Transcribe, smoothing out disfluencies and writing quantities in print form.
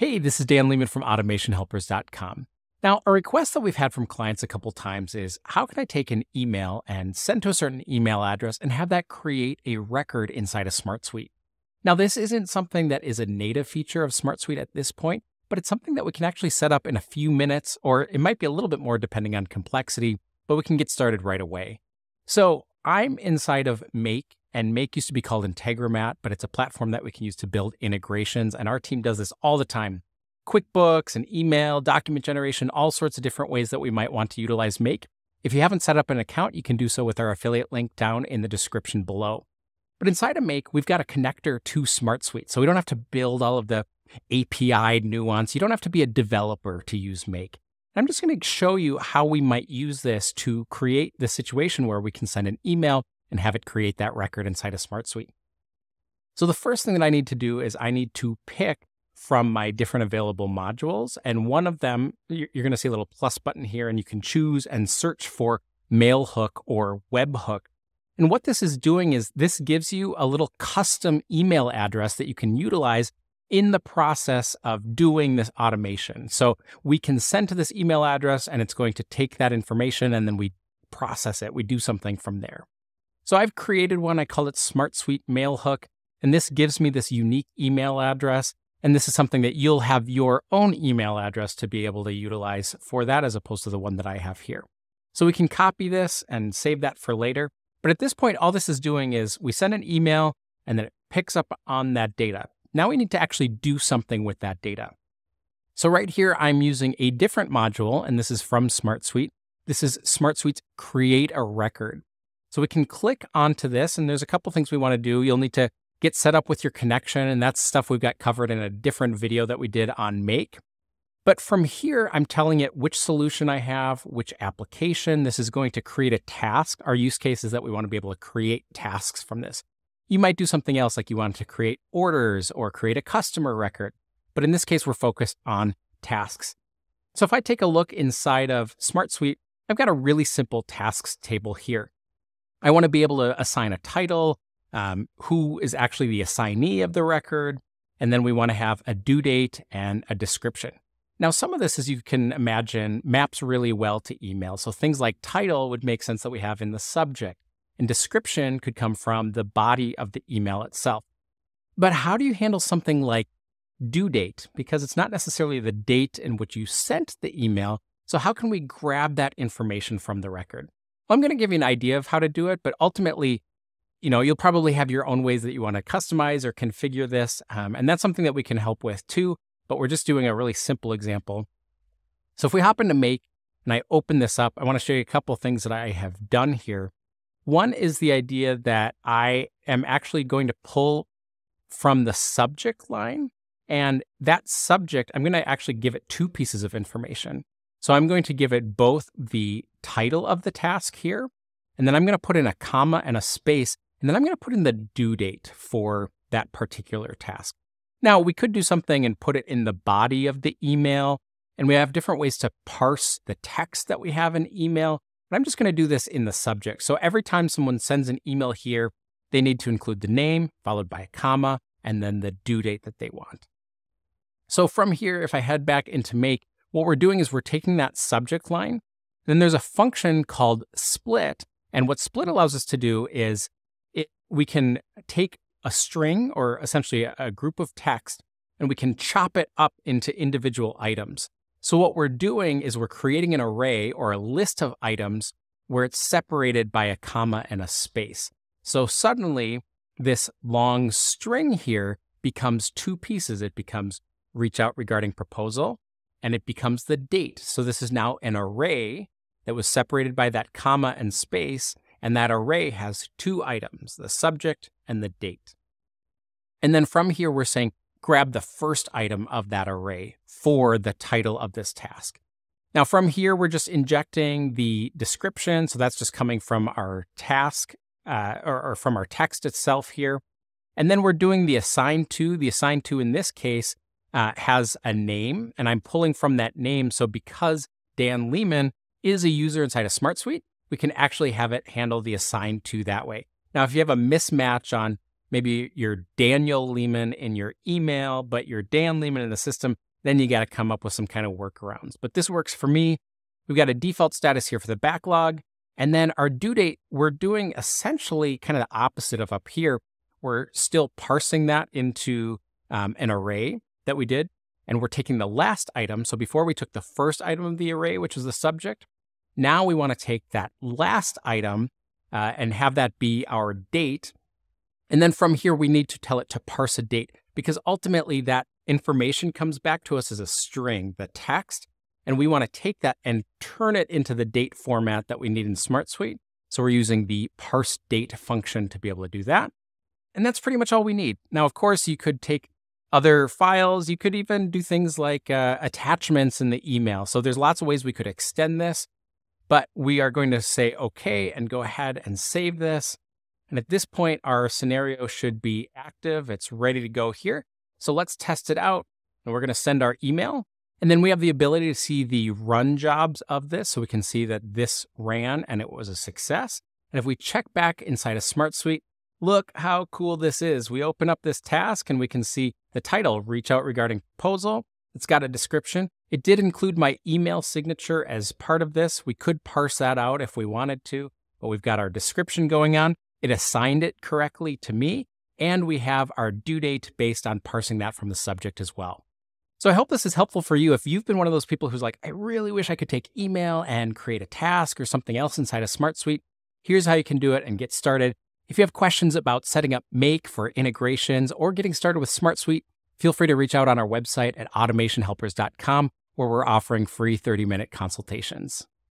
Hey, this is Dan Leeman from AutomationHelpers.com. Now, a request that we've had from clients a couple times is, how can I take an email and send to a certain email address and have that create a record inside of SmartSuite? Now, this isn't something that is a native feature of SmartSuite at this point, but it's something that we can actually set up in a few minutes, or it might be a little bit more depending on complexity, but we can get started right away. So I'm inside of Make, and Make used to be called Integromat, but it's a platform that we can use to build integrations, and our team does this all the time. QuickBooks and email, document generation, all sorts of different ways that we might want to utilize Make. If you haven't set up an account, you can do so with our affiliate link down in the description below. But inside of Make, we've got a connector to SmartSuite, so we don't have to build all of the API nuance. You don't have to be a developer to use Make. I'm just going to show you how we might use this to create the situation where we can send an email and have it create that record inside of SmartSuite. So the first thing that I need to do is I need to pick from my different available modules. And one of them, you're going to see a little plus button here, and you can choose and search for mailhook or webhook. And what this is doing is this gives you a little custom email address that you can utilize in the process of doing this automation. So we can send to this email address, and it's going to take that information, and then we process it. We do something from there. So I've created one. I call it SmartSuite Mailhook, and this gives me this unique email address. And this is something that you'll have your own email address to be able to utilize for that, as opposed to the one that I have here. So we can copy this and save that for later. But at this point, all this is doing is we send an email, and then it picks up on that data. Now we need to actually do something with that data. So right here, I'm using a different module, and this is from SmartSuite. This is SmartSuite's Create a Record. So we can click onto this, and there's a couple things we want to do. You'll need to get set up with your connection, and that's stuff we've got covered in a different video that we did on Make. But from here, I'm telling it which solution I have, which application. This is going to create a task. Our use case is that we want to be able to create tasks from this. You might do something else, like you want to create orders or create a customer record. But in this case, we're focused on tasks. So if I take a look inside of SmartSuite, I've got a really simple tasks table here. I want to be able to assign a title, who is actually the assignee of the record, and then we want to have a due date and a description. Now, some of this, as you can imagine, maps really well to email. So things like title would make sense that we have in the subject. And description could come from the body of the email itself. But how do you handle something like due date? Because it's not necessarily the date in which you sent the email. So how can we grab that information from the record? Well, I'm going to give you an idea of how to do it, but ultimately, you'll probably have your own ways that you want to customize or configure this. And that's something that we can help with too, but we're just doing a really simple example. So if we hop into Make and I open this up, I want to show you a couple of things that I have done here. One is the idea that I am actually going to pull from the subject line, and that subject, I'm going to actually give it two pieces of information. So I'm going to give it both the title of the task here, and then I'm going to put in a comma and a space, and then I'm going to put in the due date for that particular task. Now, we could do something and put it in the body of the email, and we have different ways to parse the text that we have in email. But I'm just going to do this in the subject. So every time someone sends an email here, they need to include the name followed by a comma and then the due date that they want. So from here, if I head back into Make, what we're doing is we're taking that subject line. Then there's a function called split. And what split allows us to do is we can take a string, or essentially a group of text, and we can chop it up into individual items. So what we're doing is we're creating an array or a list of items where it's separated by a comma and a space. So suddenly this long string here becomes two pieces. It becomes reach out regarding proposal, and it becomes the date. So this is now an array that was separated by that comma and space, and that array has two items, the subject and the date. And then from here, we're saying, grab the first item of that array for the title of this task. Now from here, we're just injecting the description. So that's just coming from our task or from our text itself here. And then we're doing the assigned to. The assigned to in this case has a name, and I'm pulling from that name. So because Dan Leeman is a user inside of SmartSuite, we can actually have it handle the assigned to that way. Now, if you have a mismatch on maybe you're Daniel Leeman in your email, but you're Dan Leeman in the system, then you got to come up with some kind of workarounds. But this works for me. We've got a default status here for the backlog. And then our due date, we're doing essentially kind of the opposite of up here. We're still parsing that into an array that we did. And we're taking the last item. So before we took the first item of the array, which was the subject, now we want to take that last item and have that be our date. And then from here, we need to tell it to parse a date, because ultimately that information comes back to us as a string, the text, and we want to take that and turn it into the date format that we need in SmartSuite. So we're using the parse date function to be able to do that. And that's pretty much all we need. Now, of course, you could take other files. You could even do things like attachments in the email. So there's lots of ways we could extend this, but we are going to say okay and go ahead and save this. And at this point, our scenario should be active. It's ready to go here. So let's test it out. And we're going to send our email. And then we have the ability to see the run jobs of this. So we can see that this ran and it was a success. And if we check back inside of SmartSuite, look how cool this is. We open up this task and we can see the title, Reach Out Regarding Proposal. It's got a description. It did include my email signature as part of this. We could parse that out if we wanted to, but we've got our description going on. It assigned it correctly to me, and we have our due date based on parsing that from the subject as well. So I hope this is helpful for you. If you've been one of those people who's like, I really wish I could take email and create a task or something else inside of SmartSuite, here's how you can do it and get started. If you have questions about setting up Make for integrations or getting started with SmartSuite, feel free to reach out on our website at AutomationHelpers.com, where we're offering free 30-minute consultations.